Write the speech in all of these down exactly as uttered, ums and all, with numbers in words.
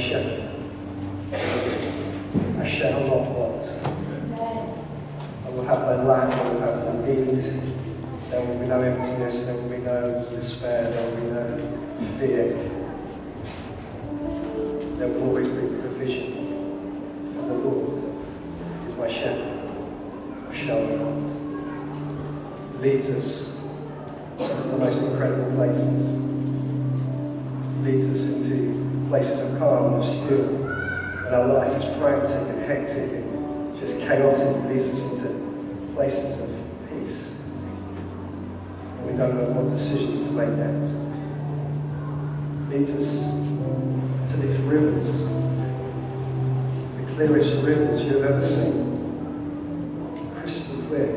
shepherd. I shall not want. I will have no lack, I will have no need. There will be no emptiness, there will be no despair, there will be no fear. There will always be provision. For the Lord is my shepherd. I shall not want. He leads us into the most incredible places. He leads us into places of calm, of still. And our life is frantic and hectic and just chaotic. It leads us into places of peace. And we don't know what decisions to make next. It leads us to these rivers, the clearest rivers you have ever seen, crystal clear.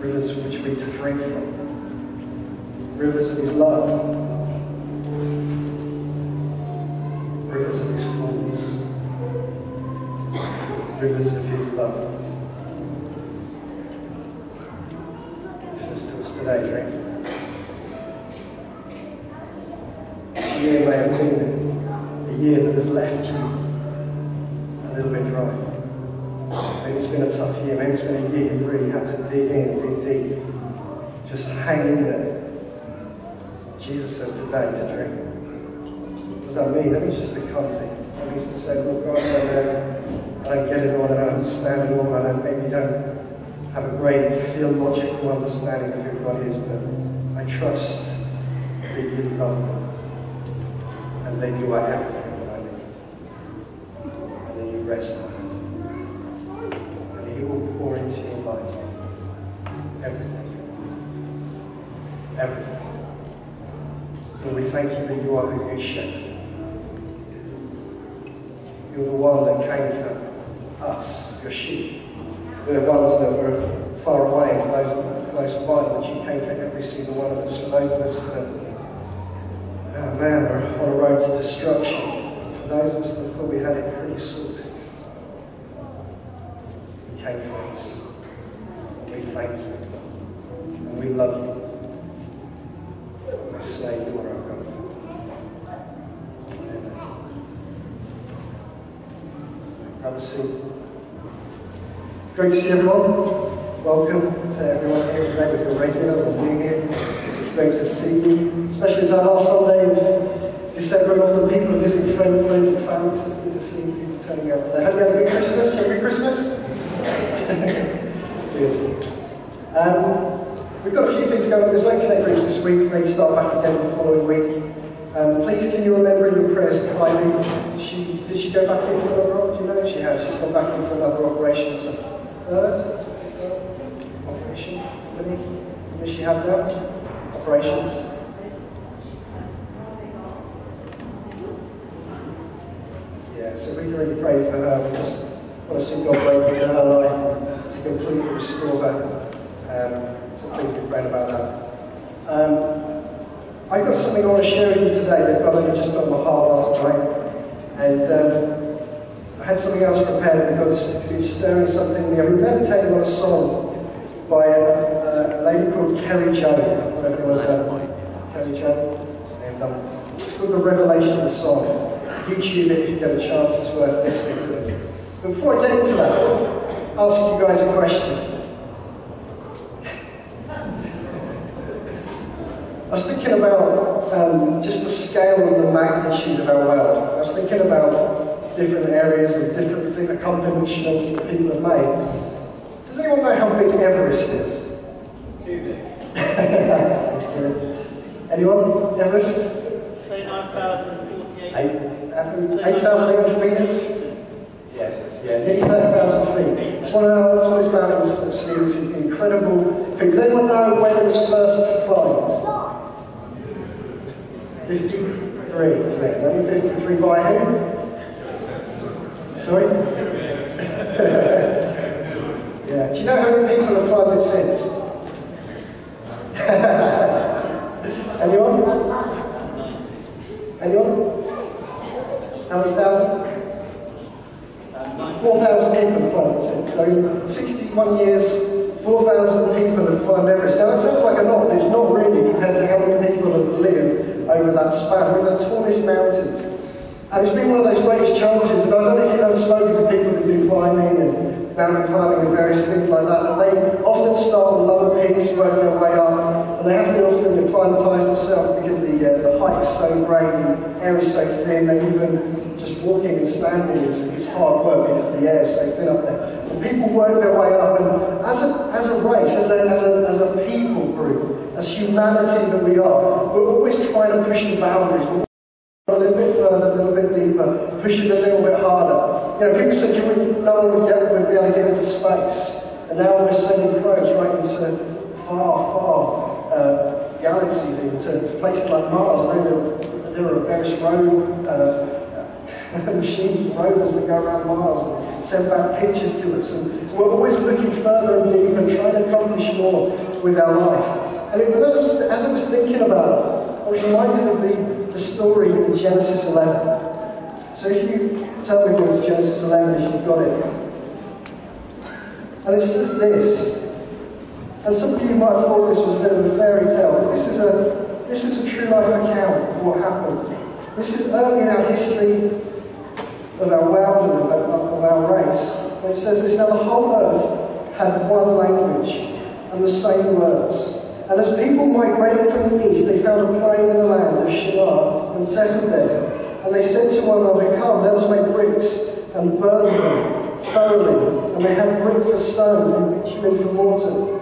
Rivers from which we drink from, rivers of His love. Rivers of His fullness, rivers of His love. He says to us today, drink. This year may have been a year that has left you a little bit dry. Maybe it's been a tough year, maybe it's been a year you've really had to dig in, dig deep. Just hang in there. Jesus says today to drink. What does that mean? That means just to come to Him. That means to say, look, God, I don't, I don't get it all, I don't understand it all, I don't, maybe don't have a great theological understanding of who God is, but I trust that You love me, and that You are everything that I need, and that You rest on me, and that He will pour into your life everything, everything. And we thank You that You are the good shepherd. You're the one that came for us, Your sheep. For the ones that were far away, for those that were close by, but You came for every single one of us. For those of us that, oh man, are on a road to destruction. For those of us that thought we had it pretty sorted. You came for us. And we thank You. And we love You. And we say You are our God. Have a seat. It's great to see everyone. Welcome to everyone here today, if you're regular or new here. It's great to see you, especially it's our last Sunday of December. Often people are visiting friends, friends and families. It's good to see you turning out today. Hope you had a good Christmas. Have a good Christmas. Good. Um, we've got a few things going on. There's no Connect groups this week. They start back again the following week. Um, please, can you remember in your prayers to Irene? She did she go back in for another operation? Do you know she has? She's gone back in for another operation. It's a third, it's a third operation. Does she have that? Operations. Yeah. So we can really pray for her. We just want to see God break into her life to completely restore her. Um, so please be praying about that. Um, I've got something I want to share with you today that God only just put on my heart last night. And um, I had something else prepared because it's stirring something new. We meditated on a song by a, a lady called Kerry Jones. I don't know if anyone's heard of it. Kerry Jones. It's called The Revelation of the Song. YouTube it if you get a chance, it's worth listening to it. But before I get into that, I want to ask you guys a question. I was thinking about um, just the scale and the magnitude of our world. I was thinking about different areas and different accomplishments that people have made. Does anyone know how big Everest is? Too big. Anyone? Everest? twenty-nine thousand forty-eight. eight thousand eight hundred metres? Yeah, yeah, nearly thirty thousand feet. It's one of our tallest mountains, absolutely. It's an incredible thing. Does anyone know when it was first climbed? fifty-three, yeah, fifty-three by who? Sorry? Yeah. Do you know how many people have climbed it since? Anyone? Anyone? How many thousand? four thousand people have climbed it since. So sixty-one years, four thousand people have climbed Everest. Now that sounds like a lot, but it's not really compared to how many people have lived over that span. We're the tallest mountains. And it's been one of those greatest challenges, and I don't know if you've ever spoken to people who do climbing and mountain climbing and various things like that, and they often start on lower peaks, working their way up, and they have to often acclimatise themselves because the, uh, the height is so great, the air is so thin, and even just walking and standing is, is hard work because the air is so thin up there. And people work their way up, and as a, as a race, as a, as, a, as a people group, as humanity that we are, we're always trying to push the boundaries. We're a little bit further, a little bit deeper, pushing a little bit harder. You know, people said you wouldn't, no one would get, we'd be able to get into space, and now we're sending probes right into far, far uh, galaxies, into to places like Mars. I know there are various road uh, machines, rovers that go around Mars and send back pictures to us. And we're always looking further and deeper, and trying to accomplish more with our life. And it was, as I was thinking about it, I was reminded of the, the story in Genesis eleven. So if you tell me what's Genesis eleven, if you've got it. And it says this. And some of you might have thought this was a bit of a fairy tale, but this is a, this is a true life account of what happened. This is early in our history of our world and of our race. And it says this, now the whole earth had one language and the same words. And as people migrated from the east, they found a plain in the land of Shinar and settled there. And they said to one another, come, let us make bricks and burn them thoroughly. And they had brick for stone and bitumen for mortar.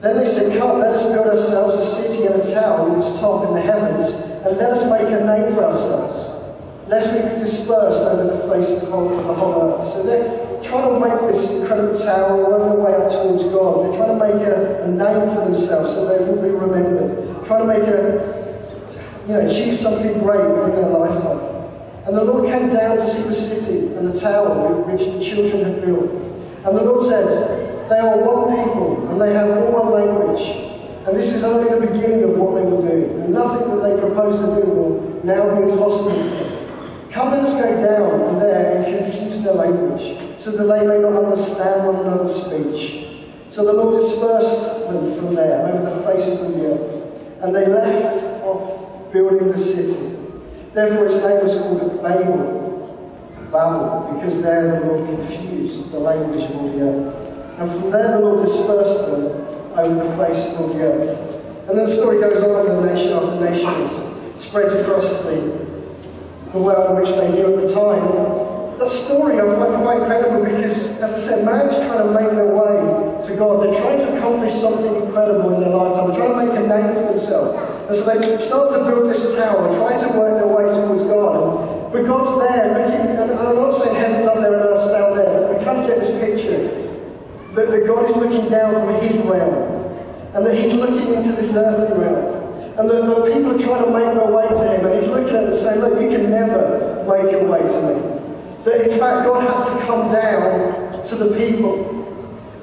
Then they said, come, let us build ourselves a city and a tower with its top in the heavens, and let us make a name for ourselves, lest we be dispersed over the face of the whole, of the whole earth. So they're trying to make this incredible tower, work their way up towards God. They're trying to make a, a name for themselves so they will be remembered. Trying to make a, you know, achieve something great within their lifetime. And the Lord came down to see the city and the tower which the children had built. And the Lord said, they are one people and they have all one language. And this is only the beginning of what they will do. And nothing that they propose to do will now be impossible. Come, let us go down and there and confuse their language, so that they may not understand one another's speech. So the Lord dispersed them from there over the face of the earth, and they left off building the city. Therefore its name was called Babel, Babel, because there the Lord confused the language of all the earth. And from there the Lord dispersed them over the face of all the earth. And then the story goes on, and nation after nation spreads across the the world in which they knew at the time. That story I find quite incredible because, as I said, man's trying to make their way to God. They're trying to accomplish something incredible in their lifetime. They're trying to make a name for themselves. And so they start to build this tower, trying to work their way towards God. But God's there, looking, and I'm not saying heaven's up there and earth's down there, but we can't get this picture that, that God is looking down from his realm, and that he's looking into this earthly realm. And the, the people are trying to make their way to him, and he's looking at them saying, look, you can never make your way to me. That in fact God had to come down to the people.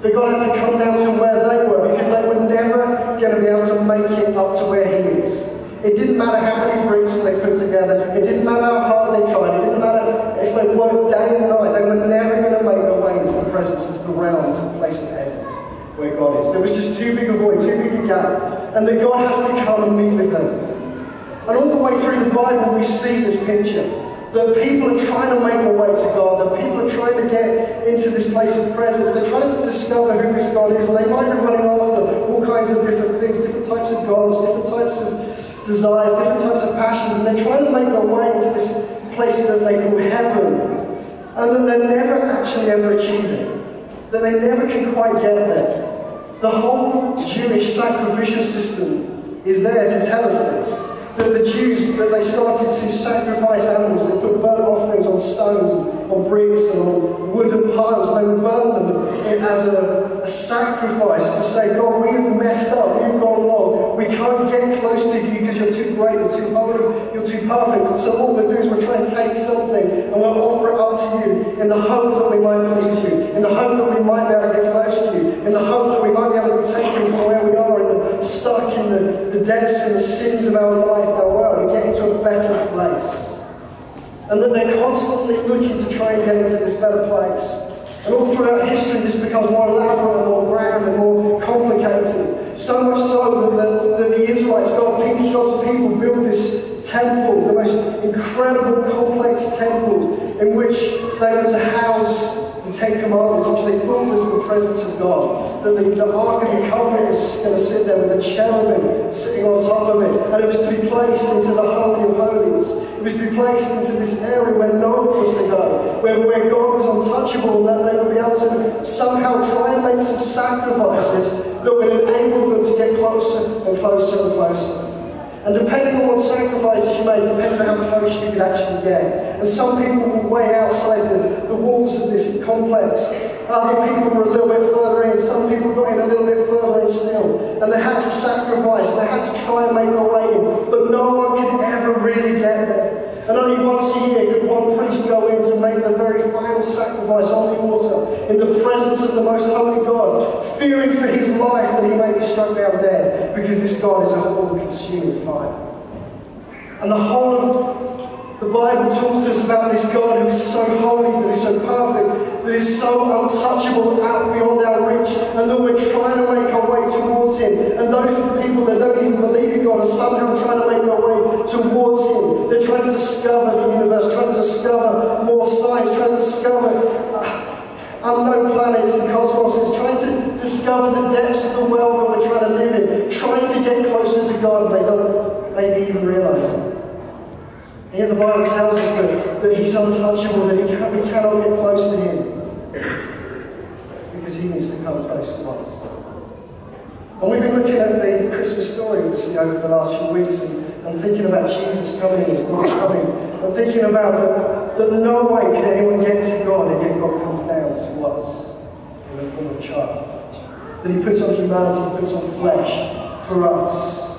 That God had to come down to where they were, because they were never going to be able to make it up to where he is. It didn't matter how many bricks they put together, it didn't matter how hard they tried, it didn't matter if they worked day and night, they were never going to make their way into the presence, into the realm, into the place of heaven, where God is. There was just too big a void, too big a gap. And that God has to come and meet with them. And all the way through the Bible we see this picture. That people are trying to make a way to God. That people are trying to get into this place of presence. They're trying to discover who this God is. And they might be running after all kinds of different things. Different types of gods. Different types of desires. Different types of passions. And they're trying to make their way into this place that they call heaven. And that they never actually ever achieve it. That they never can quite get there. The whole Jewish sacrificial system is there to tell us this. That the Jews, that they started to sacrifice animals, they put burnt offerings on stones, on bricks, and on wooden piles, and they would burn them as a, a sacrifice to say, God, we have messed up, we've gone wrong, we can't get close to you because you're too great, you're too holy, you're too perfect, and so all we do is we're trying to take something and we'll offer it up to you in the hope that we might please you, in the hope that we might be able to get close to you, in the hope that we might be able to be taken from where we are and stuck in the, the depths and the sins of our life, our world, and get into a better place. And that they're constantly looking to try and get into this better place. And all throughout history this becomes more elaborate and more grand and more complicated. So much so that the, that the Israelites, God, God's people built this temple, the most incredible, complex temple in which they were to house the Ten Commandments, which they filmed as the presence of God. That the, the Ark of the Covenant was going to sit there with a cherubim sitting on top of it, and it was to be placed into the Holy of Holies. It was to be placed into this area where no one was to go, where, where God was untouchable, that they would be able to somehow try and make some sacrifices that would enable them to get closer and closer and closer. And depending on what sacrifices you made, depending on how close you could actually get. And some people were way outside the, the walls of this complex. Other people were a little bit further in. Some people got in a little bit further in still. And they had to sacrifice. They had to try and make their way in. But no one could ever really get there. And only once a year could one priest go in to make the very final sacrifice on the altar in the presence of the most holy God, fearing for his life that he may be struck down dead, because this God is a all-consuming fire. And the whole of the Bible talks to us about this God who is so holy, that is so perfect, that is so untouchable, out beyond our reach, and that we're trying to make our way towards him. And those are the people that don't even believe in God are somehow trying to make their way towards him. They're trying to discover the universe, trying to discover more science, trying to discover uh, unknown planets and cosmoses, trying to discover the depths of the world that we're trying to live in, trying to get closer to God, and they don't they even realize it. And yet the Bible tells us that, that he's untouchable, that he can, we cannot get close to him, because he needs to come close to us. And we've been looking at the Christmas story over the last few weeks, and, and thinking about Jesus coming and his glory coming, and thinking about that, that no way can anyone get to God, and yet God comes down to us in the form of a child. That he puts on humanity, he puts on flesh for us,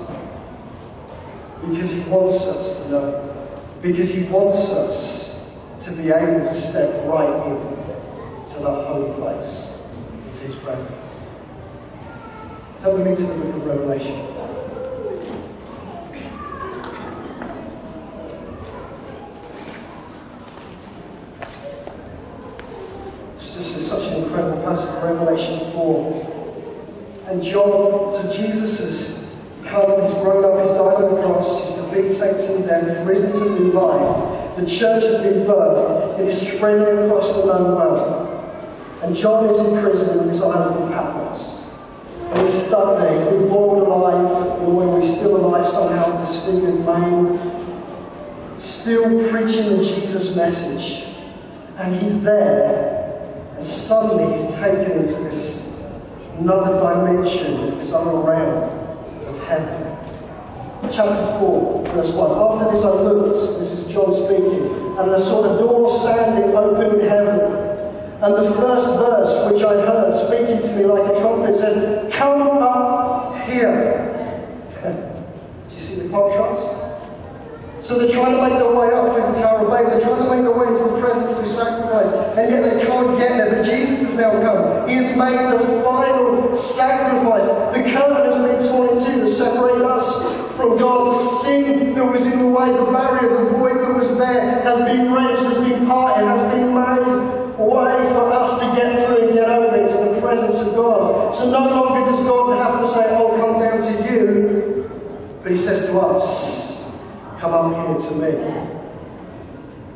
because he wants us to know. Because he wants us to be able to step right in to that holy place, to his presence. So we meet in the book of Revelation. It's just it's such an incredible passage, Revelation four. And John, so Jesus has come, he's grown up, he's died on the cross, he's defeated Satan and death, he's risen to new life. The church has been birthed, it is spreading across the known world. And John is in prison in this island of Patmos. And he's stuck there, he's been born alive, or he's still alive somehow, disfigured, maimed, still preaching the Jesus message. And he's there, and suddenly he's taken into this another dimension, this other realm of heaven. Chapter four, verse one. After this I looked, this is John speaking, and I saw the door standing open in heaven. And the first verse which I heard speaking to me like a trumpet said, "Come up here." Do you see the contrast? So they're trying to make their way up through the Tower of Babel, they're trying to make their way into the presence through sacrifice, and yet they can't get there, but Jesus has now come. He has made the final sacrifice. The curtain has been torn in two to separate us from God. The sin that was in the way, the barrier, the void that was there has been wrenched, has been parted, has been made a way for us to get through and get over into the presence of God. So no longer does God have to say, "Oh, come down to you," but he says to us, "Come up here to me."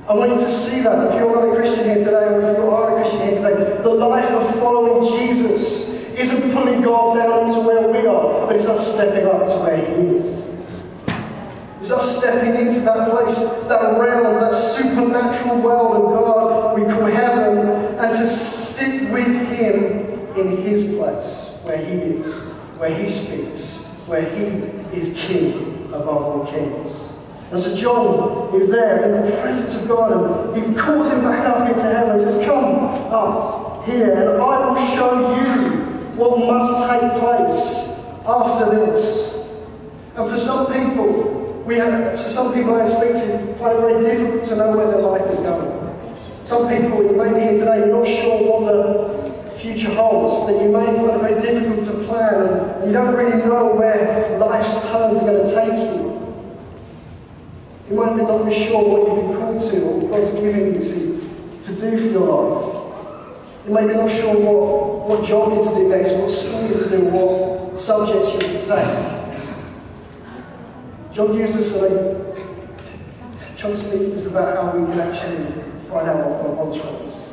I want you to see that if you're not a Christian here today, or if you are a Christian here today, the life of following Jesus isn't pulling God down to where we are, but it's us stepping up to where he is. It's us stepping into that place, that realm, that supernatural world of God we call heaven, and to stick with him in his place, where he is, where he speaks, where he is king above all kings. And so John is there in the presence of God, and he calls him back up into heaven and says, "Come up here, and I will show you what must take place after this." And for some people, We have, so some people I speak to find it very difficult to know where their life is going. Some people, you may be here today, you're not sure what the future holds, that you may find it very difficult to plan, and you don't really know where life's turns are going to take you. You might be not be sure what you've been called to, or what God's given you to, to do for your life. You may be not sure what, what job you're to do next, what school you're to do, what subjects you to take. John uses like, John speaks to us about how we can actually find out what God wants from us.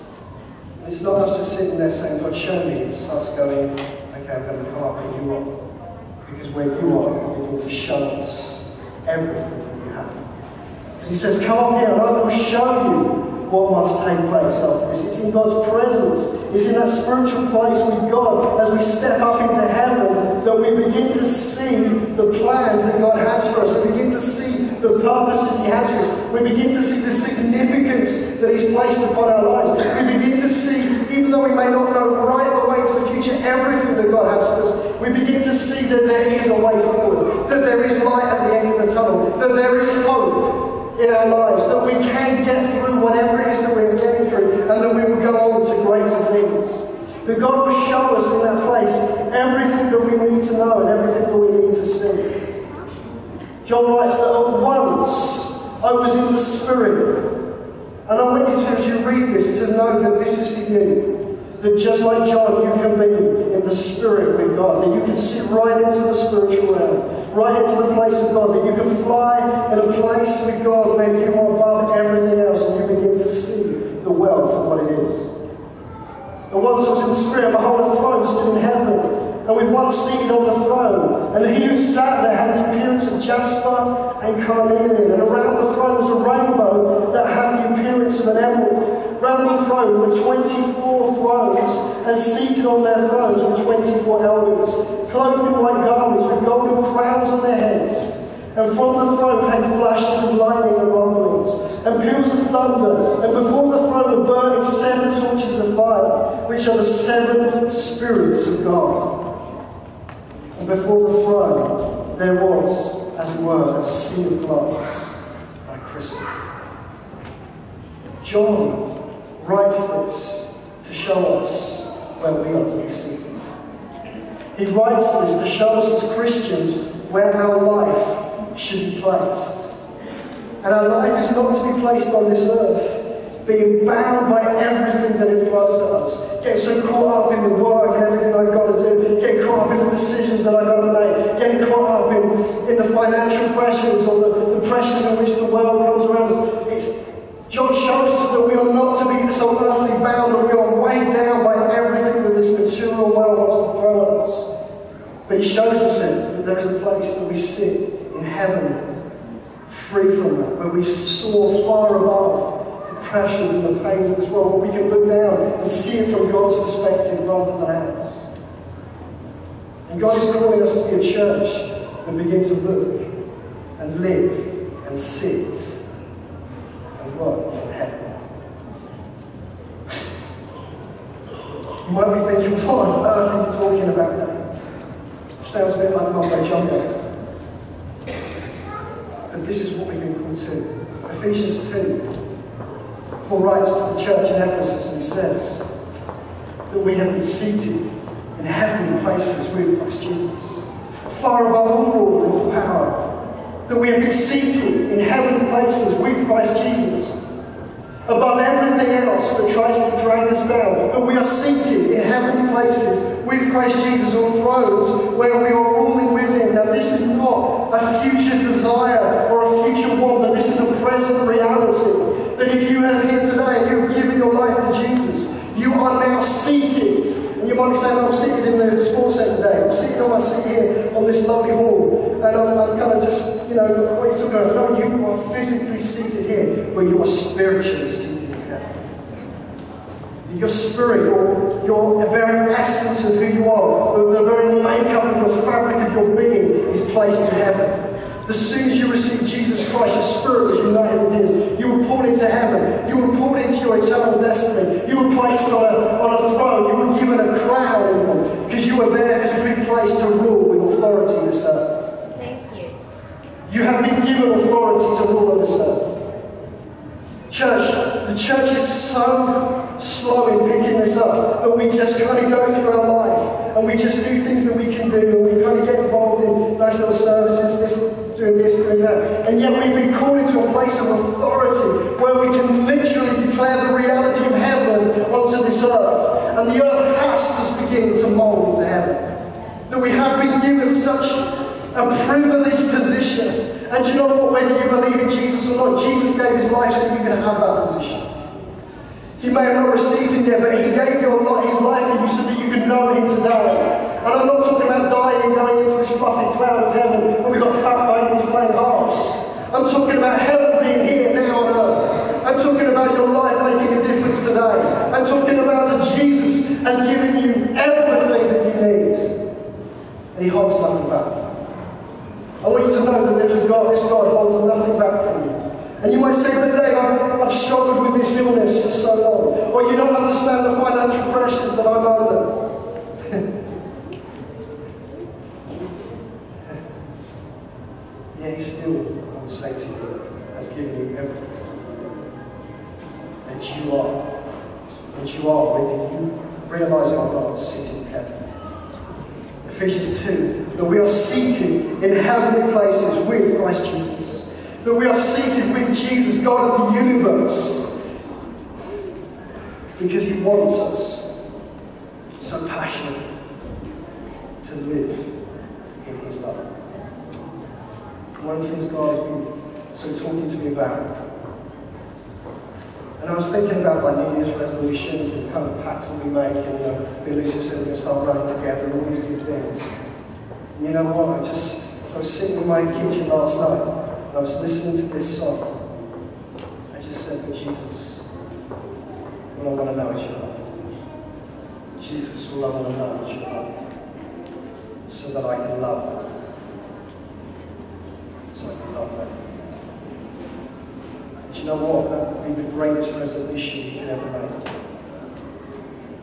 And it's not us just sitting there saying, God, show me. It's us going, okay, I'm going to come up where you are. Because where you are, you need to show us everything you have. Because he says, come up here and I will show you what must take place after this. It's in God's presence. It's in that spiritual place with God, as we step up into heaven, that we begin to see the plans that God has for us. We begin to see the purposes He has for us. We begin to see the significance that He's placed upon our lives. We begin to see, even though we may not know right the way to the future, everything that God has for us. We begin to see that there is a way forward, that there is light at the end of the tunnel, that there is hope in our lives, that we can get through whatever it is that we're getting through, and that we will go on to greater things. That God will show us in that place everything that we need to know and everything that we need to see. John writes that at once I was in the Spirit. And I want you to, as you read this, to know that this is for you. That just like John, you can be in the Spirit with God. That you can sit right into the spiritual realm. Right into the place of God, that you can fly in a place with God where you are above everything else and you begin to see the world for what it is. And once I was in the Spirit, behold, a throne stood in heaven, and with one seated on the throne. And he who sat there had the appearance of jasper and carnelian, and around the throne was a rainbow that had the appearance of an emerald. Round the throne were twenty-four thrones, and seated on their thrones were twenty-four elders, clothed in white garments with golden crowns on their heads. And from the throne came flashes of lightning and rumblings, and peals of thunder. And before the throne were burning seven torches of fire, which are the seven spirits of God. And before the throne there was, as it were, a sea of glass like crystal. John writes this to show us where we are to be seated. He writes this to show us as Christians where our life should be placed. And our life is not to be placed on this earth, being bound by everything that it throws at us. Getting so caught up in the work and everything I've got to do, getting caught up in the decisions that I've got to make, getting caught up in, in the financial pressures or the, the pressures in which the world comes around us. It's, John shows us that we are not to be so earthly bound, that we are weighed down by everything that this material world wants to throw at us. But he shows us that there is a place that we sit in heaven, free from that, where we soar far above the pressures and the pains of this world, where we can look down and see it from God's perspective rather than ours. And God is calling us to be a church that begins to look and live and sit and work from heaven. You might be thinking, what on earth are you talking about that? Sounds a bit like mumbo jumbo. But this is what we've been called to. Ephesians two, Paul writes to the church in Ephesus and he says that we have been seated in heavenly places with Christ Jesus, far above all rule and power. That we have been seated in heavenly places with Christ Jesus, above everything else that tries to drag us down. That we are seated in heavenly places with Christ Jesus on thrones where we are ruling with Him. Now this is not a future desire or a future want, but this is a present reality. That if you are here today and you have given your life to Jesus, you are now seated. And you might say, well, I'm seated in the sports centre today. I'm seated on my seat here on this lovely hall. And I'm, I'm kind of just, you know, what are you talking about? No, you are physically seated here, but you are spiritually seated. Your spirit, your, your very essence of who you are, the, the very makeup of your fabric of your being is placed in heaven. As soon as you receive Jesus Christ, your spirit was united with His. You were pulled into heaven. You were pulled into your eternal destiny. You were placed on a, on a throne. You were given a crown because you were there to be placed to rule with authority on this earth. Thank you. You have been given authority to rule on this earth. Church, the church is so slow in picking this up that we just kind of go through our life and we just do things that we can do and we kind of get involved in national services, this, doing this, doing that. And yet we've been called into a place of authority where we can literally declare the reality of heaven onto this earth. And the earth has to begin to mould to heaven. that we have been given such a privileged position. And you know what, whether you believe in Jesus or not, Jesus gave his life so you can have that position. You may have not received him yet, but he gave your life, his life for you so that you could know him today. And I'm not talking about dying and going into this fluffy cloud of heaven where we've got fat babies playing harps. I'm talking about heaven being here now on earth. I'm talking about your life making a difference today. I'm talking about that Jesus has given you everything that you need. And he holds nothing back. I want you to know that there's a God, this God holds nothing back from you. And you might say today, I've, I've struggled with this illness for so long. Or you don't understand the financial pressures that I'm under. Yet he still, I would say to you, has given you everything. And you are, and you are, whether you realise it or not, seated in heaven. Ephesians two, that we are seated in heavenly places with Christ Jesus. That we are seated with Jesus, God of the universe. Because he wants us so passionately to live in his love. One of the things God has been so talking to me about. And I was thinking about like New Year's resolutions and the kind of pacts that we make, and you know, me and Lucy said we're going to start running together and all these good things. And you know what, I just, so I was sitting in my kitchen last night, I was listening to this song. I just said, but Jesus, all I want to know is your love. Jesus, all I want to know is your love. So that I can love them. So I can love them. Do you know what? That would be the greatest resolution you can ever make.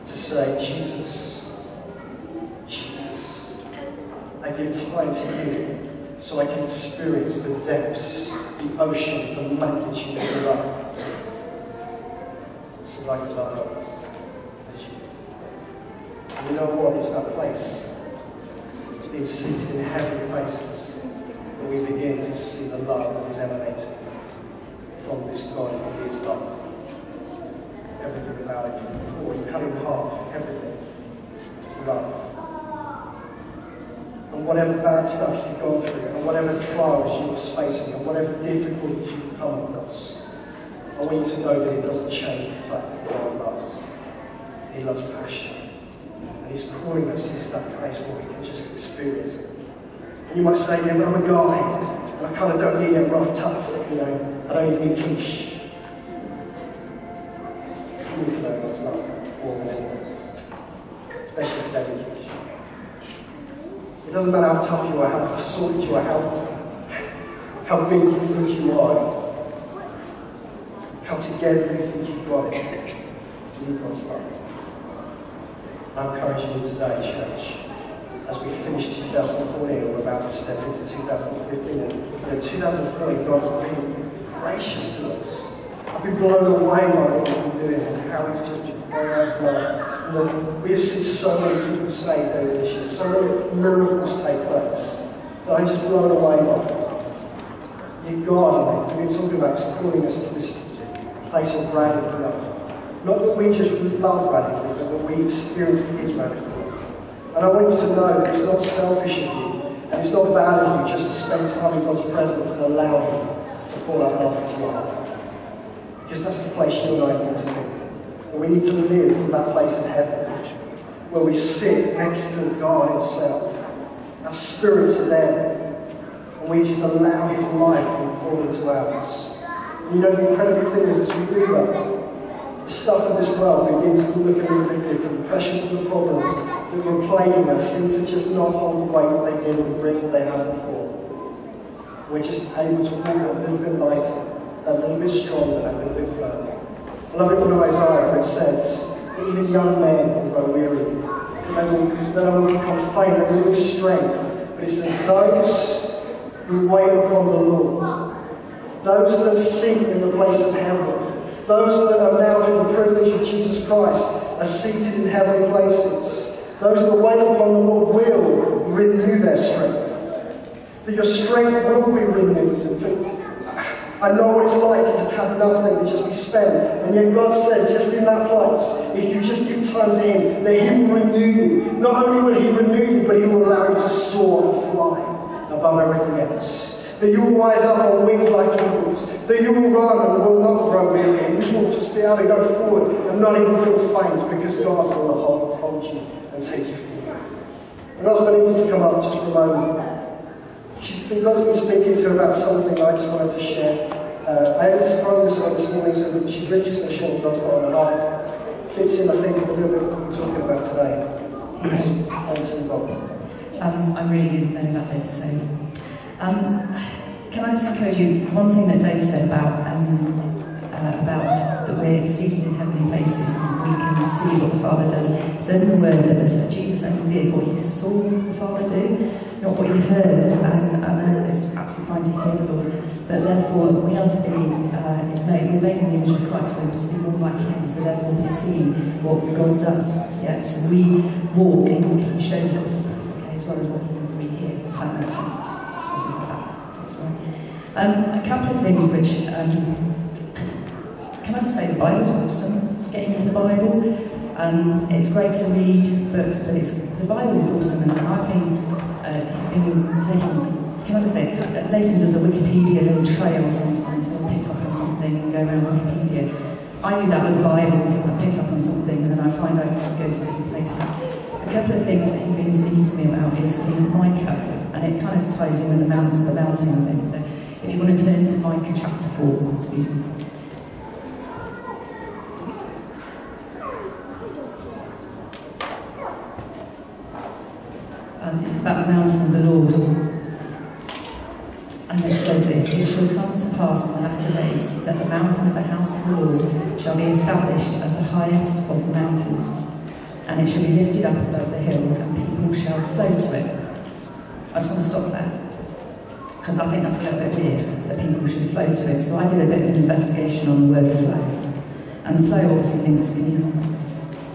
To say, Jesus, Jesus, I give time to you. So I can experience the depths, the oceans, the magnitude of your love. So that I can love others as you do. And you know what? It's that place. It's seated in heavenly places. And we begin to see the love that is emanating from this God who is love. Everything about it, from the core, your coming heart, everything is love. And whatever bad stuff you've gone through, and whatever trials you are facing, and whatever difficulties you've come across, I want you to know that it doesn't change the fact that God loves. He loves passion. And he's calling us into that place where we can just experience it. And you might say, yeah, but I'm a guy, and I kind of don't need it rough tough, you know, I don't need any quiche. You need to know God's love, more than anyone else. Especially if you don't need quiche. It doesn't matter how tough you are, how sorted you are, how, how big you think you are, how together you think you've got it. You've got love. I encourage you today, church, as we finish two thousand fourteen, we're about to step into two thousand fifteen. And in two thousand fourteen, God's been gracious to us. I've been blown away by what we've been doing and how it's just been going out to love. Look, we have seen so many people saved over this year, so many miracles take place. But I'm just blown away by it. Yet God, we're talking about, is calling us to this place of radical love. Not that we just love radically, but that we experience His radical love. And I want you to know that it's not selfish of you, and it's not bad of you just to spend time in God's presence and allow Him to pour out love into your heart. Because that's the place you and I need to be. We need to live from that place in heaven where we sit next to God himself. Our spirits are there and we just allow his life to pour into ours. And you know, the incredible thing is as we do that, the stuff of this world begins to look a little bit different. The pressures and the problems that were plaguing us seem to just not hold the weight that they did and bring what they had before. We're just able to walk a little bit lighter, a little bit stronger, a little bit firmer. I love it when Isaiah, where it says that even young men will grow weary, that they will, that they will become faint, they will lose strength. But it says, those who wait upon the Lord, those that seek in the place of heaven, those that are now through the privilege of Jesus Christ are seated in heavenly places, those that wait upon the Lord will renew their strength. That your strength will be renewed. I know what it's like to just have nothing and just be spent. And yet God says, just in that place, if you just give time to Him, that He will renew you. Not only will He renew you, but He will allow you to soar and fly above everything else. That you will rise up on wings like eagles. That you will run and will not grow weary. And you will just be able to go forward and not even feel faint, because God will hold you and take you forward. And as Benita's to come up just for a moment. She's been, God's been speaking to her about something I just wanted to share. Uh, I had to throw this on this morning, so that she's really just going to share what God's got on her heart. Fits in, I think, a little bit what we're talking about today. Right. Um, I really didn't know about this, so... Um, can I just encourage you, one thing that Dave said about, um, uh, about that we're seated in heavenly places and we can see what the Father does. It says in the Word that Jesus only did what He saw the Father do, not what he heard, and, and it's absolutely fine to hear the Lord, but therefore we are to be, uh, we're made in the image of Christ, we're to be more like Him, so therefore we see what God does. Yeah, so we walk in what He shows us, okay, as well as what we hear, if that makes sense. So I'll do that. That's right. Um, a couple of things which, um, can I just say the Bible's awesome, get into the Bible. Um, it's great to read books, but it's, the Bible is awesome, and I've been Uh, it's been taken, can I just say, Leighton does a Wikipedia little trail sometimes, he'll pick up on something and go around Wikipedia. I do that with the Bible, I pick up on something and then I find I can go to different places. A couple of things that he's been speaking to me about is in Micah, and it kind of ties in with the mountain, the mountain I think, so if you want to turn to Micah chapter four, excuse me. This is about the mountain of the Lord. And it says this, it shall come to pass in the latter days that the mountain of the house of the Lord shall be established as the highest of the mountains, and it shall be lifted up above the hills, and people shall flow to it. I just want to stop there, because I think that's a little bit weird, that people should flow to it. So I did a bit of an investigation on the word flow. And flow obviously links,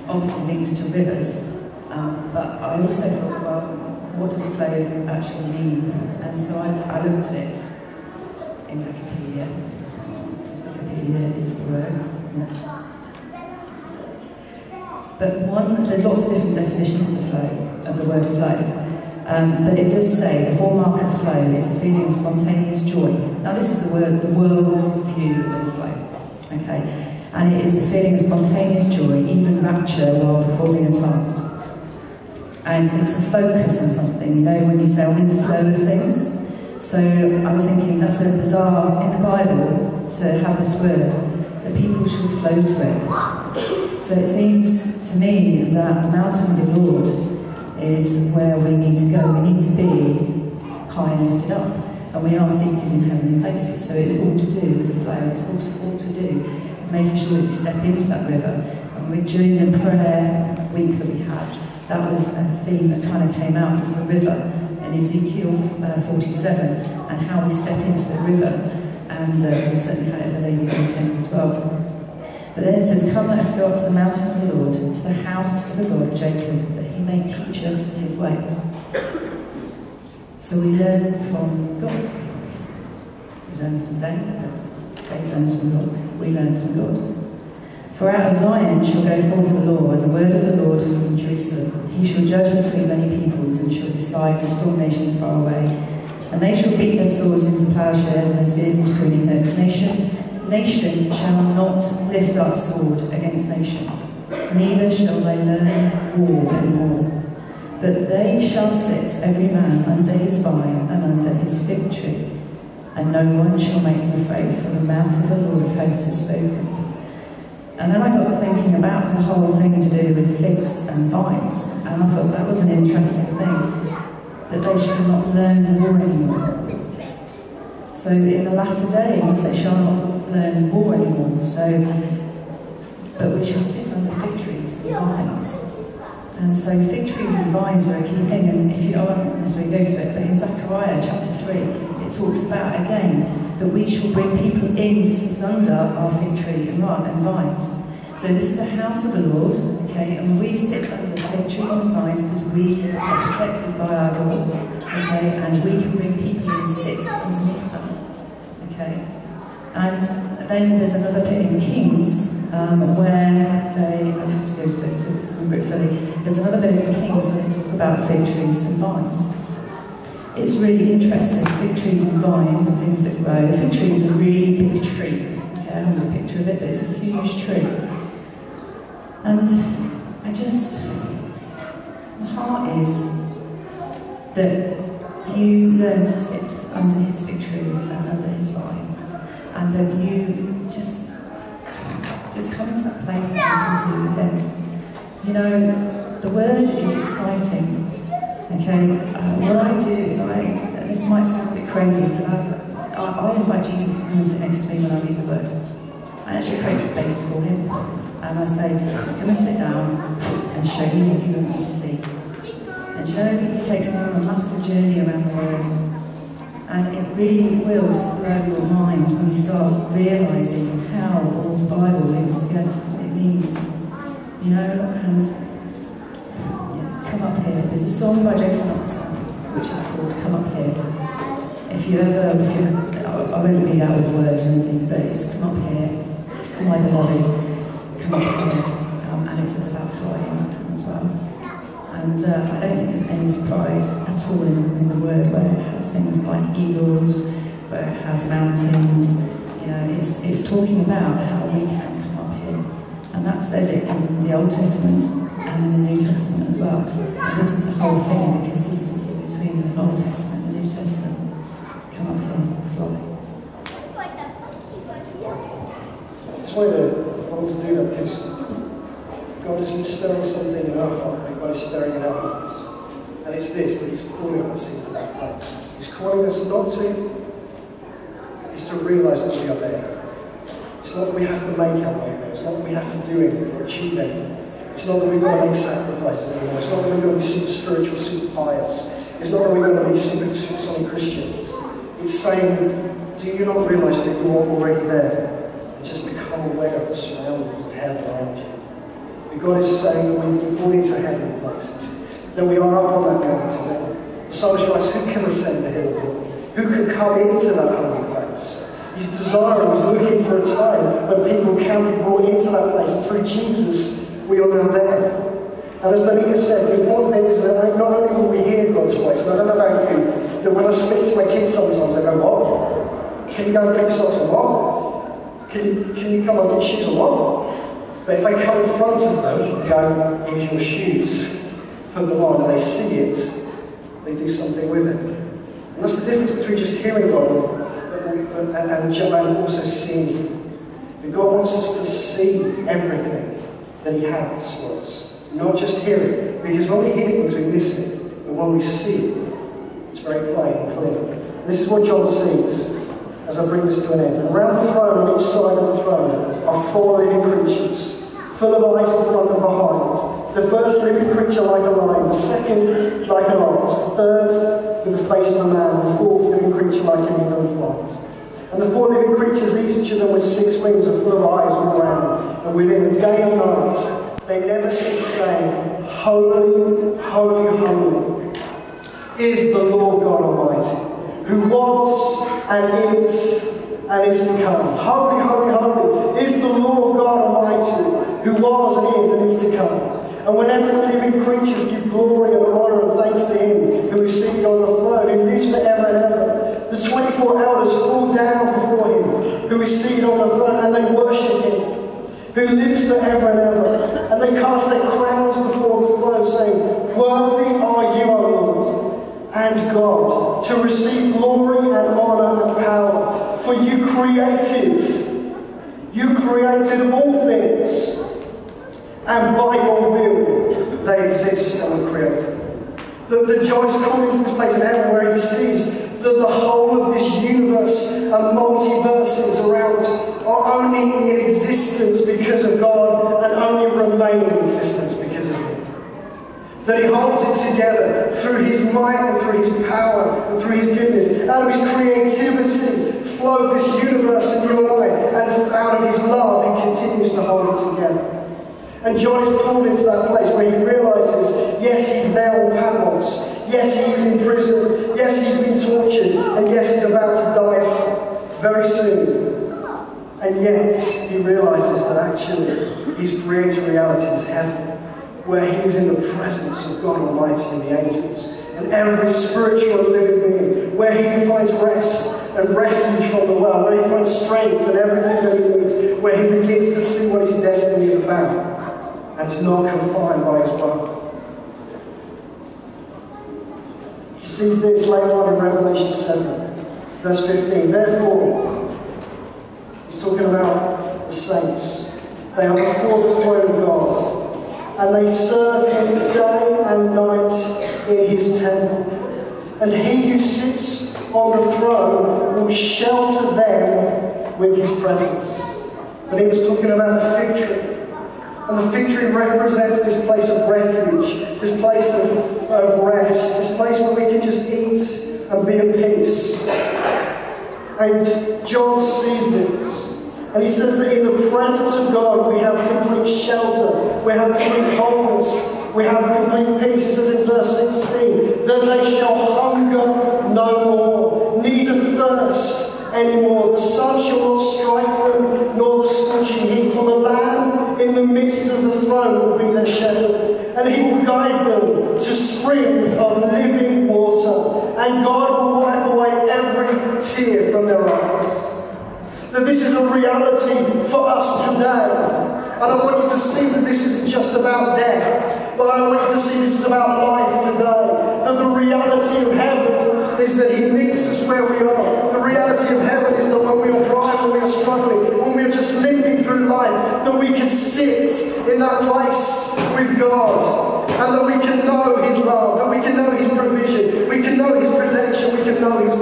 obviously links to rivers, um, but I also thought, well, what does flow actually mean? And so I, I looked at it in Wikipedia. Wikipedia is the word, not. But one, there's lots of different definitions of the flow, of the word flow. Um, but it does say the hallmark of flow is a feeling of spontaneous joy. Now this is the word, the world's view of flow. Okay, and it is the feeling of spontaneous joy, even rapture while performing a task. And it's a focus on something, you know, when you say, I'm in the flow of things. So I was thinking, that's so bizarre in the Bible to have this word, that people should flow to it. So it seems to me that the mountain of the Lord is where we need to go. We need to be high and lifted up, and we are seated in heavenly places. So it's all to do with the flow, it's also all to do with making sure that you step into that river. And we, during the prayer week that we had, that was a theme that kind of came out, was the river in Ezekiel uh, forty-seven, and how we step into the river, and uh, we certainly had it, the ladies who came as well. But then it says, come let us go up to the mountain of the Lord, to the house of the Lord of Jacob, that He may teach us His ways. So we learn from God. We learn from David. David learns from God. We learn from God. For out of Zion shall go forth the law, and the word of the Lord from Jerusalem. He shall judge between many peoples, and shall decide for strong nations far away. And they shall beat their swords into plowshares, and their spears into pruning hooks. Nation, nation shall not lift up sword against nation, neither shall they learn war anymore. But they shall sit every man under his vine and under his fig tree, and no one shall make them afraid, for the mouth of the Lord of hosts has spoken. And then I got thinking about the whole thing to do with figs and vines, and I thought that was an interesting thing, that they shall not learn war anymore. So in the latter days they shall not learn war anymore, so, but we shall sit under fig trees and vines. And so fig trees and vines are a key thing, and if you, I won't necessarily go to it, but in Zechariah chapter three, it talks about, again, that we shall bring people in to sit under our fig tree and vines. So this is the house of the Lord, okay, and we sit under fig trees and vines because we are protected by our God, okay, and we can bring people in and sit underneath that, okay. And then there's another bit in Kings um, where they, I have to go to it to remember it fully, there's another bit in Kings where they talk about fig trees and vines. It's really interesting, fig trees and vines and things that grow. The fig tree is a really big tree, I don't have a picture of it, but it's a huge tree. And I just, my heart is that you learn to sit under his fig tree and under his vine, and that you just, just come to that place and see with him. You know, the word is exciting, okay? Uh, what I do is I, this might sound a bit crazy, but I, I, I invite Jesus to come and sit next to me when I read the word. I actually create space for him, and I say, come and sit down and show me what you want me to see. And surely he takes me on a massive journey around the world. And it really will just blow your mind when you start realising how all the Bible links together, what it means. You know, and yeah, come up here. There's a song by Jason Otter, which is called Come Up Here. If you ever, if you, I won't read out all the words or anything, but it's Come Up Here, by the Void, Come Up Here. Um, and it says about flying as well. And uh, I don't think there's any surprise at all in, in the word where it has things like eagles, where it has mountains. You know, it's, it's talking about how we can come up here. And that says it in the Old Testament and in the New Testament as well. And this is the whole thing, the consistency between the Old Testament and the New Testament. Come up here and fly. That's why I wanted to do that, because God has instilled something in our heart by stirring in our hearts. And it's this that he's calling us into that place. He's calling us not to, it's to realise that we are there. It's not that we have to make our way there. It's not that we have to do anything or achieve anything. It's not that we've got to make sacrifices anymore. It's not that we've got to be super spiritual, super pious. It's not that we've got to be super, super solid Christians. It's saying, do you not realise that you are already there? And just become aware of the surroundings of heaven around you. God is saying that we fall into heavenly places, that we are up on that mountain. The psalmist writes, who can ascend the hill? Who can come into that holy place? He's desiring, he's looking for a time when people can be brought into that place. And through Jesus, we are now there. And as Belinda said, the important thing is that not only will we hear God's voice, and I don't know about you, that when I speak to my kids sometimes, I go, what? Can you go and pick socks or what? Can you, can you come and get shoes or what? But if I come in front of them and go, here's your shoes, put them on, and they see it, they do something with it. And that's the difference between just hearing God and, and, and also seeing. But God wants us to see everything that he has for us, not just hear it. Because when we hear things, we miss it. But when we see it, it's very plain and clear. And this is what John sees. As I bring this to an end, around the throne, on each side of the throne, are four living creatures, full of eyes in front and behind. The first living creature like a lion, the second like an ox, the third with the face of a man, the fourth living creature like an eagle in flight. And the four living creatures, each of them with six wings, are full of eyes all around, and within a day and night, they never cease saying, holy, holy, holy, is the Lord God Almighty, who was and is and is to come. Holy, holy, holy is the Lord God Almighty, who was and is and is to come. And whenever the living creatures give glory and honor and thanks to him who is seated on the throne, who lives forever and ever, the twenty-four elders fall down before him who is seated on the throne, and they worship him who lives forever and ever. And they cast their crowns before the throne, saying, worthy are you, O Lord, and God, to receive glory and honor and power. For you created, you created all things, and by your will they exist and were created. The, the joyous calling to this place in heaven where he sees that the whole of this universe and multiverses around us are only in existence because of God and only remain in existence because of him. That he holds it together through his might and through his power and through his goodness. Out of his creativity flowed this universe in your life, and out of his love he continues to hold it together. And John is pulled into that place where he realises, yes, he's there on Patmos, yes, he is in prison, yes, he's been tortured, and yes, he's about to die very soon. And yet he realises that actually his greater reality is heaven, where he is in the presence of God Almighty and the angels, and every spiritual living being, where he finds rest and refuge from the world, where he finds strength and everything that he needs, where he begins to see what his destiny is about, and is not confined by his world. He sees this later on in Revelation seven, verse fifteen. Therefore, he's talking about the saints. They are before the throne of God, and they serve him day and night in his temple. And he who sits on the throne will shelter them with his presence. And he was talking about the fig tree. And the fig tree represents this place of refuge, this place of, of rest, this place where we can just eat and be at peace. And John sees this. And he says that in the presence of God we have complete shelter, we have complete wholeness, we have complete peace. It says in verse sixteen, that they shall hunger no more, neither thirst anymore. The sun shall not strike them, nor the scorching heat, for the Lamb in the midst of the throne will be their shepherd, and he will guide them to springs of living water, and God will wipe away every tear from their eyes. That this is a reality for us today. And I want you to see that this isn't just about death, but I want you to see this is about life today. And the reality of heaven is that he meets us where we are. The reality of heaven is that when we are dry, when we are struggling, when we are just limping through life, that we can sit in that place with God, and that we can know his love, that we can know his provision, we can know his protection, we can know his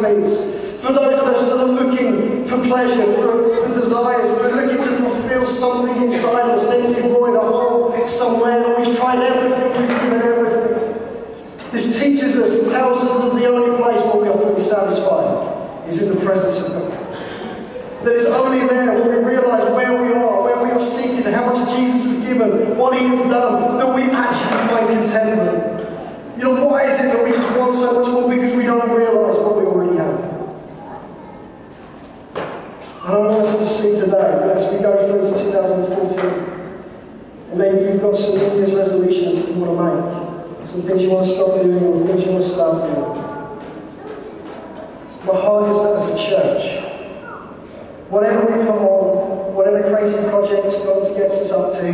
peace. For those of us that are looking for pleasure, for, for desires, for looking to fulfill something inside us, an empty void, a hole somewhere, and we've tried everything, we've given everything. This teaches us and tells us that the only place where we are fully satisfied is in the presence of God. That it's only there when we realise where we are, where we are seated, how much Jesus has given, what he has done, that we actually find contentment. You know, why is it that we just want so much more? Because we don't realise what we already have. And I want us to see today, as we go through to two thousand fourteen, and maybe you've got some New Year's resolutions that you want to make, some things you want to stop doing, or things you want to start doing. My heart is that as a church, whatever we put on, whatever crazy projects God gets us up to,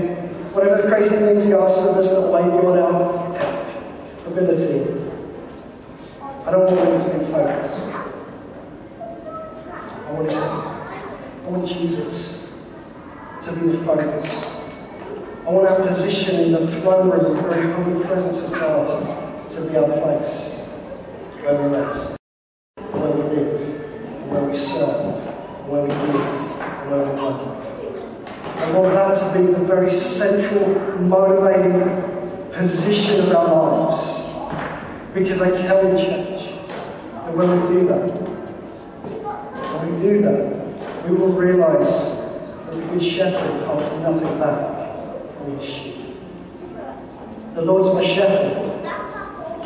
whatever crazy things he asks of us that weigh beyond our ability, I don't want them to be focused. I want us to I want Jesus to be the focus. I want our position in the throne room, very holy presence of God, to be our place where we rest, where we live, where we serve, where we give, where we love. I want that to be the very central, motivating position of our lives. Because I tell the church that when we do that, when we do that, we will realise that the Good Shepherd holds nothing back from his sheep. The Lord's my shepherd,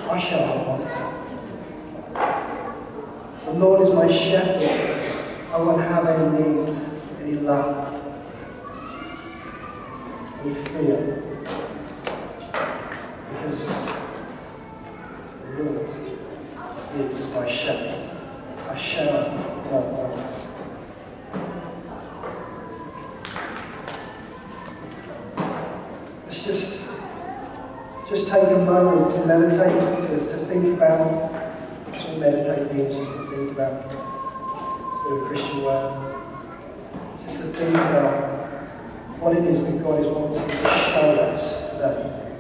I shall not want. The Lord is my shepherd, I won't have any need, any lack, any fear. Because the Lord is my shepherd, I shall not want. Just, just take a moment to meditate, to, to think about that's what meditate means, just to think about through a Christian word. Just to think about what it is that God is wanting to show us today.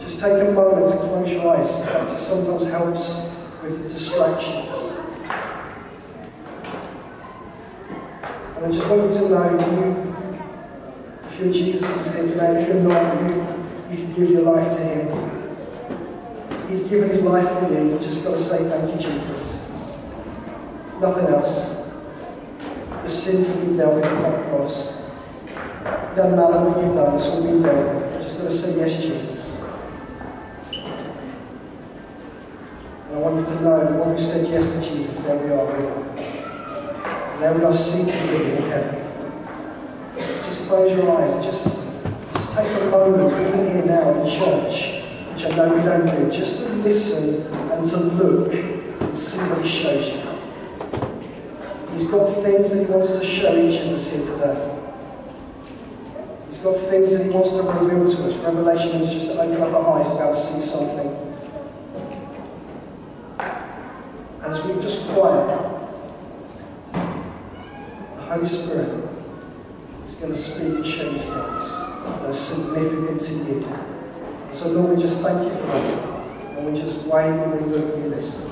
Just take a moment to close your eyes. That sometimes helps with the distractions. And I just want you to know you. If you're Jesus is here today, if you're not, you, you can give your life to him. He's given his life for you, you've just got to say thank you, Jesus. Nothing else. The sins have been dealt with on the cross. It doesn't matter what you've done, it's all been dealt with. You've just got to say yes, Jesus. And I want you to know that when we said yes to Jesus, there we are. And there we are seated in heaven. just close your eyes and just, just take a moment, even here now in church, which I know we don't do, just to listen and to look and see what He shows you. He's got things that He wants to show each of us here today. He's got things that He wants to reveal to us. Revelation is just to open up our eyes about to see something. And as we just quiet, the Holy Spirit is going to speak and show you things that are significant to you. So Lord, we just thank You for that. And we just wait and we look and we listen.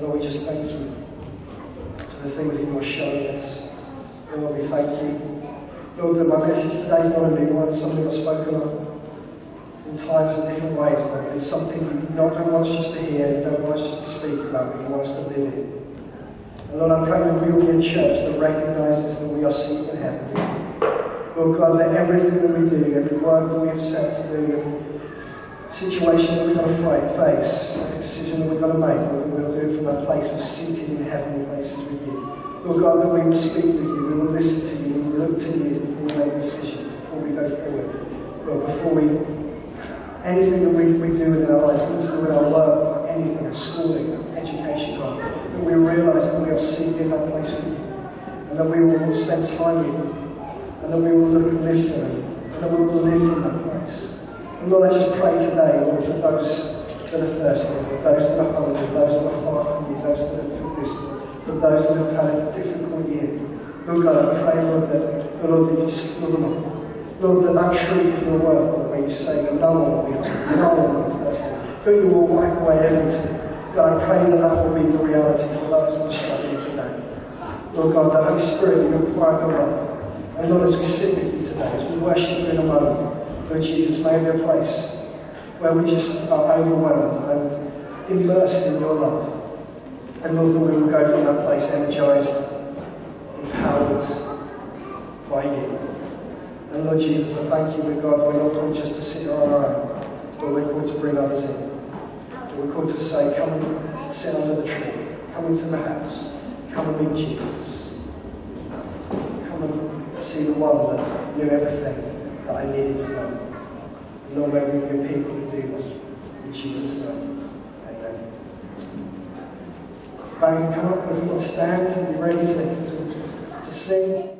Lord, we just thank You for the things that You are showing us. Lord, we thank You. Lord, that my message today is not a new one. It's something I've spoken on in times in different ways. Lord, it's something that you don't want us just to hear, you don't want us just to speak about, but you want us to live in. And Lord, I pray that we will be a church that recognises that we are seeking heaven. Lord God, that everything that we do, every work that we have set to do, every situation that we're going to face, every decision that we're going to make, Lord, from that place of seated in heavenly places with You. Lord God, that we will speak with You, we will listen to You, we will look to You before we make decisions, before we go forward. Lord, before we, anything that we, we do within our lives, we do with our work, anything, our schooling, our education, God, that we realise that we are seated in that place with You, and that we will spend time with You, and that we will look and listen, and that we will live in that place. And Lord, I just pray today, Lord, for those that are thirsty, for those that are hungry, those that are far from You, those that are feel distant, for those that have had a difficult year. Lord God, I pray, Lord, that, Lord, that You just fill them up. Lord, that that truth of Your word, where You say that no one will be hungry, no one will be thirsty, but You will wipe away everything. God, I pray that that will be the reality for those that are struggling today. Lord God, the Holy Spirit, You'll pour out Your love. And Lord, as we sit with You today, as we worship You in a moment, Lord Jesus, may there be a place where we just are overwhelmed and immersed in Your love. And Lord, that we will go from that place energised, empowered by You. And Lord Jesus, I thank You that, God, we're not called just to sit on our own, but we're called to bring others in. We're called to say, come and sit under the tree, come into the house, come and meet Jesus. Come and see the one that knew everything that I needed to know. Lord, may we be people to do that. In Jesus' name, amen. Bang, come up, everyone stand and be ready to, to sing.